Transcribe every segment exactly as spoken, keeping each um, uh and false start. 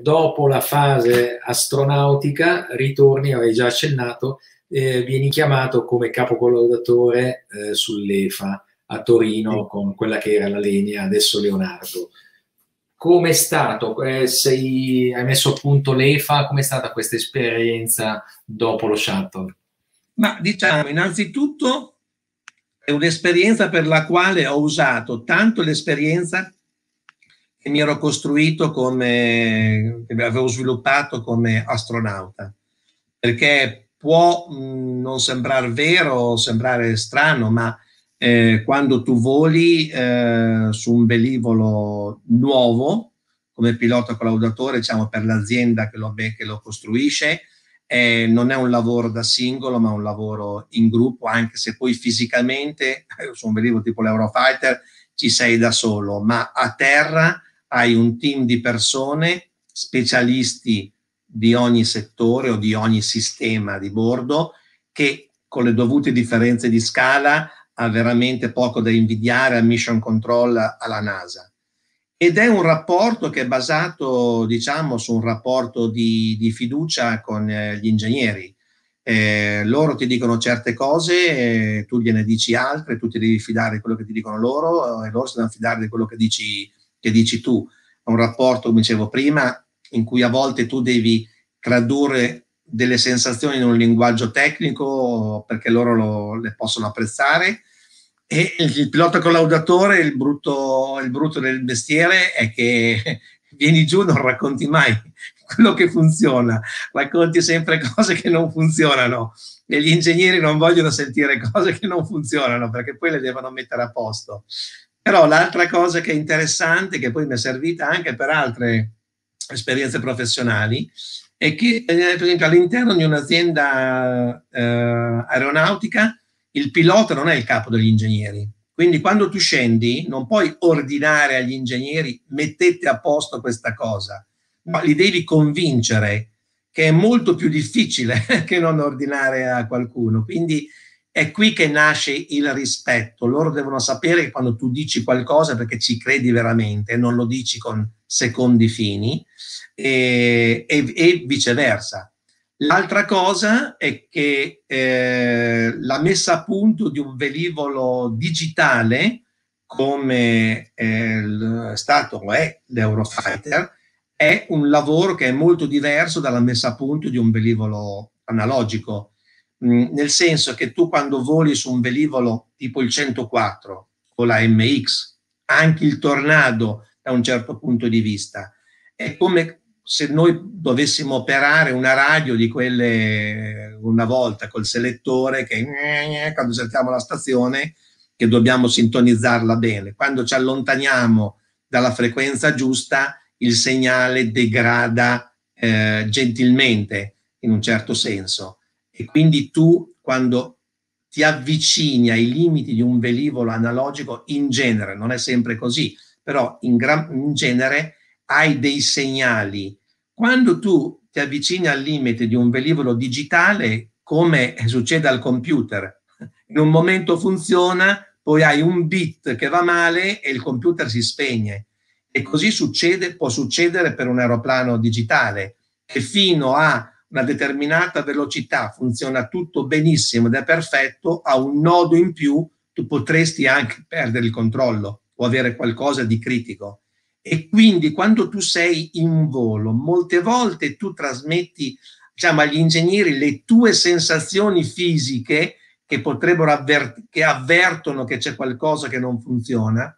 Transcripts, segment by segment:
dopo la fase astronautica ritorni, avevi già accennato, eh, vieni chiamato come capocollaudatore eh, sull'E F A a Torino con quella che era la Lenia, adesso Leonardo. Come è stato? Eh, sei, hai messo a punto l'E F A? Com'è stata questa esperienza dopo lo shuttle? Ma diciamo, innanzitutto è un'esperienza per la quale ho usato tanto l'esperienza che mi ero costruito come, che avevo sviluppato come astronauta, perché può mh, non sembrare vero, sembrare strano, ma eh, quando tu voli eh, su un velivolo nuovo, come pilota collaudatore, diciamo per l'azienda che lo, che lo costruisce, Eh, non è un lavoro da singolo, ma un lavoro in gruppo, anche se poi fisicamente, su un velivolo tipo l'Eurofighter, ci sei da solo, ma a terra hai un team di persone, specialisti di ogni settore o di ogni sistema di bordo, che con le dovute differenze di scala ha veramente poco da invidiare a Mission Control, alla NASA. Ed è un rapporto che è basato, diciamo, su un rapporto di, di fiducia con eh, gli ingegneri. Eh, loro ti dicono certe cose, eh, tu gliene dici altre, tu ti devi fidare di quello che ti dicono loro e loro si devono fidare di quello che dici, che dici tu. È un rapporto, come dicevo prima, in cui a volte tu devi tradurre delle sensazioni in un linguaggio tecnico perché loro lo, le possono apprezzare. E il pilota collaudatore, il brutto, il brutto del mestiere è che vieni giù, non racconti mai quello che funziona, racconti sempre cose che non funzionano e gli ingegneri non vogliono sentire cose che non funzionano perché poi le devono mettere a posto. Però l'altra cosa che è interessante, che poi mi è servita anche per altre esperienze professionali, è che per esempio all'interno di un'azienda eh, aeronautica il pilota non è il capo degli ingegneri, quindi quando tu scendi non puoi ordinare agli ingegneri mettete a posto questa cosa, ma li devi convincere, che è molto più difficile che non ordinare a qualcuno. Quindi è qui che nasce il rispetto, loro devono sapere che quando tu dici qualcosa perché ci credi veramente, non lo dici con secondi fini e, e, e viceversa. L'altra cosa è che eh, la messa a punto di un velivolo digitale, come eh, è stato è l'Eurofighter, è un lavoro che è molto diverso dalla messa a punto di un velivolo analogico, mh, nel senso che tu quando voli su un velivolo tipo il centoquattro o la M X, anche il Tornado da un certo punto di vista, è come se noi dovessimo operare una radio di quelle una volta col selettore che quando cerchiamo la stazione che dobbiamo sintonizzarla bene, quando ci allontaniamo dalla frequenza giusta il segnale degrada eh, gentilmente in un certo senso e quindi tu quando ti avvicini ai limiti di un velivolo analogico in genere, non è sempre così, però in, in genere hai dei segnali. Quando tu ti avvicini al limite di un velivolo digitale, come succede al computer, in un momento funziona, poi hai un bit che va male e il computer si spegne. E così succede, può succedere per un aeroplano digitale, che fino a una determinata velocità funziona tutto benissimo ed è perfetto, a un nodo in più tu potresti anche perdere il controllo o avere qualcosa di critico. E quindi quando tu sei in volo, molte volte tu trasmetti, diciamo, agli ingegneri le tue sensazioni fisiche che potrebbero avvert- che avvertono che c'è qualcosa che non funziona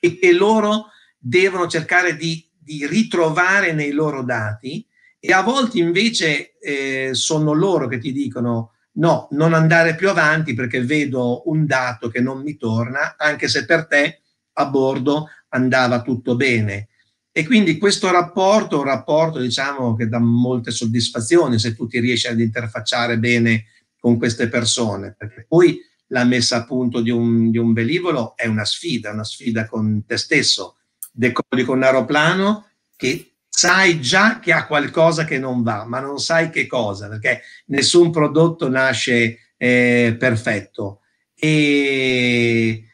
e che loro devono cercare di, di ritrovare nei loro dati e a volte invece eh, sono loro che ti dicono no, non andare più avanti perché vedo un dato che non mi torna, anche se per te a bordo andava tutto bene. E quindi questo rapporto è un rapporto, diciamo, che dà molte soddisfazioni se tu ti riesci ad interfacciare bene con queste persone, perché poi la messa a punto di un, di un velivolo è una sfida, una sfida con te stesso. Decolli con un aeroplano che sai già che ha qualcosa che non va, ma non sai che cosa, perché nessun prodotto nasce eh, perfetto. E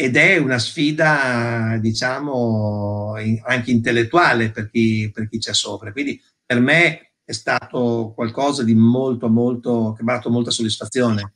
ed è una sfida, diciamo, in, anche intellettuale per chi, per chi c'è sopra. Quindi per me è stato qualcosa di molto, molto, che mi ha dato molta soddisfazione.